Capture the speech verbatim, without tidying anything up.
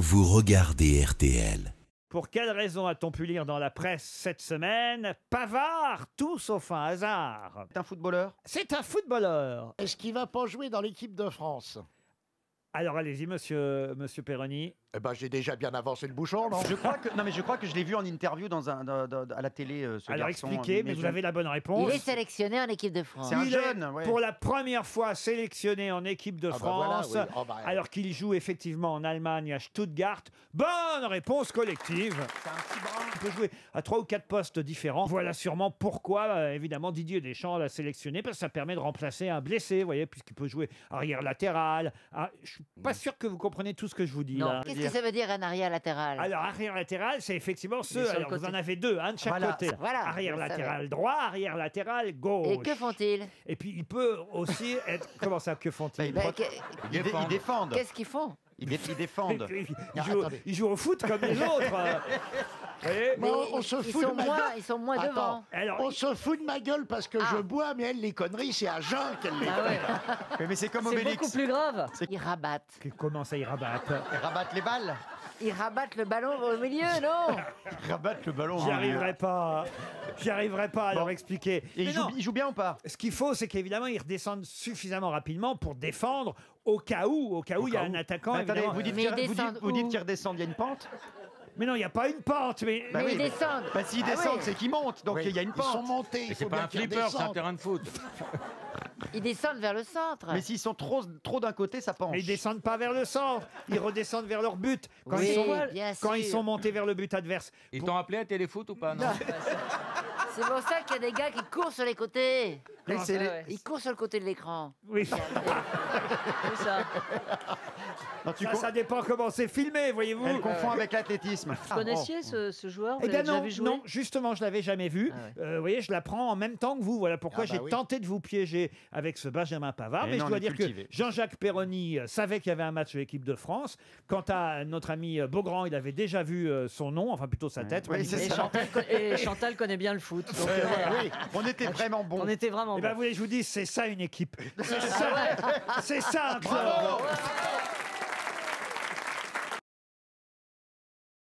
Vous regardez R T L. Pour quelle raison a-t-on pu lire dans la presse cette semaine Pavard, tout sauf un hasard? C'est un footballeur. C'est un footballeur. Est-ce qu'il va pas jouer dans l'équipe de France? Alors allez-y, monsieur, monsieur Peroni. Eh ben, j'ai déjà bien avancé le bouchon, non? Je crois que non, mais je crois que je l'ai vu en interview dans un, dans, dans, à la télé. Euh, ce Alors garçon, expliquez, mais vous avez la bonne réponse. Il est sélectionné en équipe de France. C'est un il jeune, est, ouais. Pour la première fois sélectionné en équipe de ah France, bah voilà, oui. oh bah, ouais. alors qu'il joue effectivement en Allemagne à Stuttgart. Bonne réponse collective. C'est un petit bras. Il peut jouer à trois ou quatre postes différents. Voilà sûrement pourquoi, euh, évidemment, Didier Deschamps l'a sélectionné, parce que ça permet de remplacer un blessé, vous voyez, puisqu'il peut jouer arrière latéral. À... Je suis pas sûr que vous comprenez tout ce que je vous dis non. là. Qu'est-ce que ça veut dire un arrière latéral? Alors arrière latéral, c'est effectivement ceux. Alors vous en avez deux, un de chaque voilà. côté. Voilà, arrière latéral droit, arrière latéral gauche. Et que font-ils? Et puis il peut aussi être. Comment ça, que font-ils? bah, bah, Ils défendent. défendent. Qu'est-ce qu'ils font? Ils, dé ils défendent. Ils, ils, jouent, ils jouent au foot comme les autres. Moi, on ils, se fout ils, sont de ma moins, ils sont moins Attends, devant. Alors, on il... se fout de ma gueule parce que ah. je bois, mais elle, les conneries, c'est à jeun qu'elle les ah ouais. fait. Mais c'est comme Obélix. C'est beaucoup plus grave. Ils rabattent. Comment ça, ils rabattent? Ils rabattent les balles. Ils rabattent le ballon au milieu, non? Ils rabattent le ballon au milieu. J'y arriverai pas. J'y arriverai pas à bon. leur expliquer. Et ils, jouent, ils jouent bien ou pas? Ce qu'il faut, c'est qu'évidemment, ils redescendent suffisamment rapidement pour défendre au cas où. Au cas où il y a où. un attaquant. Bah, attendez, vous dites qu'ils redescendent, il y a une pente? Mais non, il n'y a pas une pente. Mais, bah mais oui, ils mais... descendent. Bah, S'ils ah descendent, oui. c'est qu'ils montent. Donc il oui. y a une pente. Ils sont montés. Il c'est pas un flipper, c'est un terrain de foot. Ils descendent vers le centre. Mais s'ils sont trop, trop d'un côté, ça penche. Mais ils descendent pas vers le centre. Ils redescendent vers leur but. Quand, oui, ils, sont, quand ils sont montés vers le but adverse. Ils pour... t'ont appelé à téléfoot ou pas? Non. C'est pour ça qu'il y a des gars qui courent sur les côtés. Comment ça, les... Ils courent sur le côté de l'écran. Oui. C'est ça. Non, ça, ça dépend comment c'est filmé, voyez-vous. Elle confond euh... avec l'athlétisme. Vous connaissiez ce, ce joueur? Eh bien non, vu jouer non, justement, je ne l'avais jamais vu. Ah ouais. euh, vous voyez, je l'apprends en même temps que vous. Voilà pourquoi ah bah j'ai oui. tenté de vous piéger avec ce Benjamin Pavard. Et mais non, je dois dire cultivé. que Jean-Jacques Perroni savait qu'il y avait un match de l'équipe de France. Quant à notre ami Beaugrand, il avait déjà vu son nom, enfin plutôt sa tête. Ouais. Oui, et, Chantal et Chantal connaît bien le foot. Donc, euh, voilà. oui. On était vraiment bons. On était vraiment bons. Eh bien, vous voyez, je vous dis, c'est ça une équipe. C'est ça, ça un club.